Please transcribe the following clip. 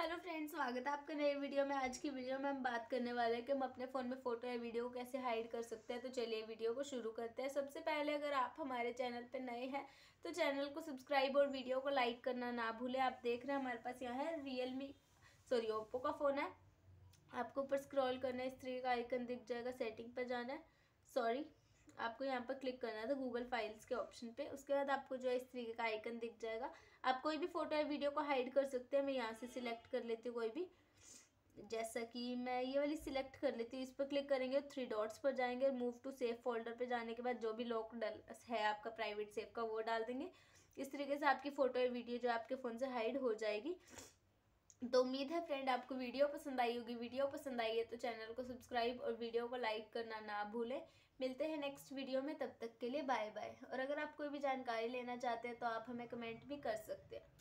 Hello friends, स्वागत है आपका नए वीडियो में। आज की वीडियो में हम बात करने वाले हैं कि हम अपने फ़ोन में फ़ोटो या वीडियो को कैसे हाइड कर सकते हैं। तो चलिए वीडियो को शुरू करते हैं। सबसे पहले अगर आप हमारे चैनल पर नए हैं तो चैनल को सब्सक्राइब और वीडियो को लाइक करना ना भूलें। आप देख रहे हैं हमारे पास यहाँ है ओप्पो का फ़ोन है। आपको ऊपर स्क्रॉल करना है, इस तरह का आइकन दिख जाएगा। सेटिंग पर जाना है, आपको यहाँ पर क्लिक करना था गूगल फाइल्स के ऑप्शन पे। उसके बाद आपको जो है इस तरीके का आइकन दिख जाएगा। आप कोई भी फोटो या वीडियो को हाइड कर सकते हैं। मैं यहाँ से सिलेक्ट कर लेती हूँ कोई भी, जैसा कि मैं ये वाली सिलेक्ट कर लेती हूँ। इस पर क्लिक करेंगे, थ्री डॉट्स पर जाएंगे, मूव टू सेफ फोल्डर पे जाने के बाद जो भी लॉक है आपका प्राइवेट सेफ का वो डाल देंगे। इस तरीके से आपकी फ़ोटो या वीडियो जो आपके फ़ोन से हाइड हो जाएगी। तो उम्मीद है फ्रेंड आपको वीडियो पसंद आई होगी। वीडियो पसंद आई है तो चैनल को सब्सक्राइब और वीडियो को लाइक करना ना भूलें। मिलते हैं नेक्स्ट वीडियो में, तब तक के लिए बाय बाय। और अगर आप कोई भी जानकारी लेना चाहते हैं तो आप हमें कमेंट भी कर सकते हैं।